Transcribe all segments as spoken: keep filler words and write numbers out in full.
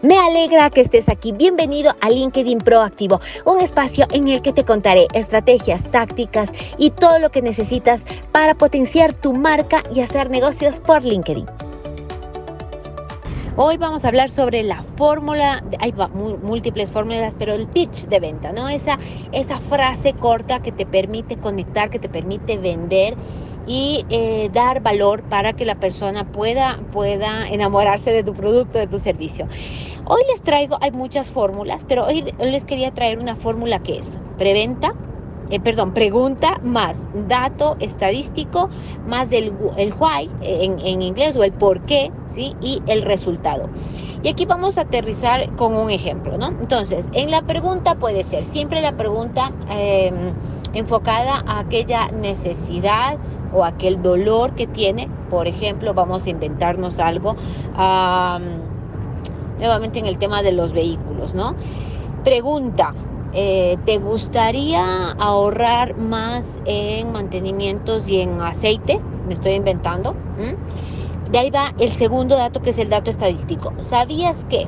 Me alegra que estés aquí. Bienvenido a LinkedIn Proactivo, un espacio en el que te contaré estrategias, tácticas y todo lo que necesitas para potenciar tu marca y hacer negocios por LinkedIn. Hoy vamos a hablar sobre la fórmula, hay múltiples fórmulas, pero el pitch de venta, ¿no? Esa, esa frase corta que te permite conectar, que te permite vender y eh, dar valor para que la persona pueda, pueda enamorarse de tu producto, de tu servicio. Hoy les traigo, hay muchas fórmulas, pero hoy les quería traer una fórmula que es preventa, Eh, perdón, pregunta más dato estadístico más del el why en, en inglés o el por qué, ¿sí? Y el resultado. Y aquí vamos a aterrizar con un ejemplo, ¿no? Entonces, en la pregunta puede ser siempre la pregunta eh, enfocada a aquella necesidad o aquel dolor que tiene. Por ejemplo, vamos a inventarnos algo, um, nuevamente en el tema de los vehículos, ¿no? Pregunta. Eh, ¿Te gustaría ahorrar más en mantenimientos y en aceite? Me estoy inventando. ¿Mm? De ahí va el segundo dato, que es el dato estadístico. ¿Sabías que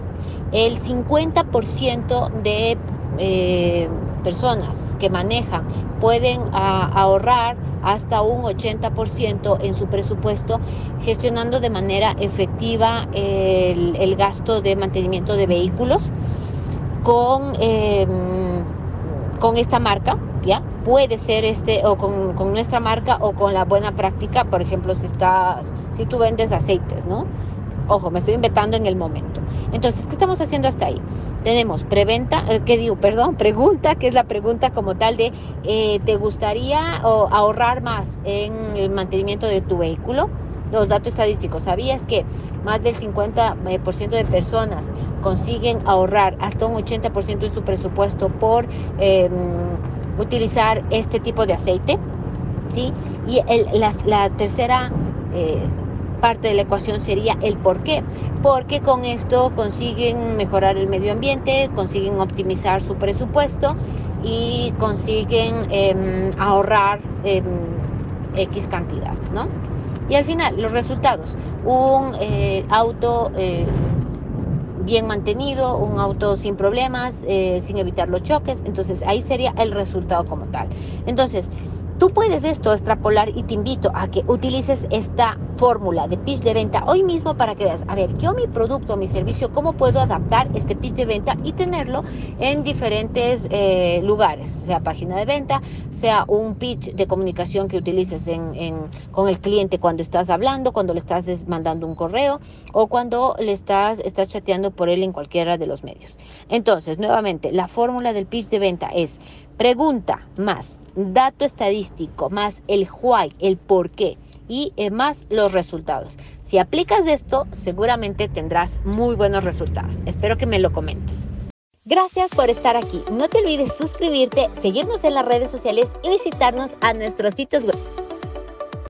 el cincuenta por ciento de eh, personas que manejan pueden a, ahorrar hasta un ochenta por ciento en su presupuesto gestionando de manera efectiva el, el gasto de mantenimiento de vehículos? Con, eh, con esta marca, ¿ya? Puede ser este, o con, con nuestra marca, o con la buena práctica. Por ejemplo, si, estás, si tú vendes aceites, ¿no? Ojo, me estoy inventando en el momento. Entonces, ¿qué estamos haciendo hasta ahí? Tenemos preventa, eh, ¿qué digo? Perdón, pregunta, que es la pregunta como tal de eh, ¿te gustaría oh, ahorrar más en el mantenimiento de tu vehículo? Los datos estadísticos. ¿Sabías que más del cincuenta por ciento de personas consiguen ahorrar hasta un ochenta por ciento de su presupuesto por eh, utilizar este tipo de aceite? ¿Sí? Y el, la, la tercera eh, parte de la ecuación sería el por qué. Porque con esto consiguen mejorar el medio ambiente, consiguen optimizar su presupuesto y consiguen eh, ahorrar eh, X cantidad, ¿no? Y al final, los resultados, un eh, auto eh, bien mantenido, un auto sin problemas, eh, sin evitar los choques. Entonces, ahí sería el resultado como tal. Entonces, tú puedes esto extrapolar y te invito a que utilices esta fórmula de pitch de venta hoy mismo para que veas, a ver, yo mi producto, mi servicio, ¿cómo puedo adaptar este pitch de venta y tenerlo en diferentes eh, lugares? Sea página de venta, sea un pitch de comunicación que utilices en, en, con el cliente cuando estás hablando, cuando le estás mandando un correo o cuando le estás, estás chateando por él en cualquiera de los medios. Entonces, nuevamente, la fórmula del pitch de venta es pregunta más dato estadístico más el why, el por qué y más los resultados. Si aplicas esto, seguramente tendrás muy buenos resultados. Espero que me lo comentes. Gracias por estar aquí. No te olvides suscribirte, seguirnos en las redes sociales y visitarnos a nuestros sitios web.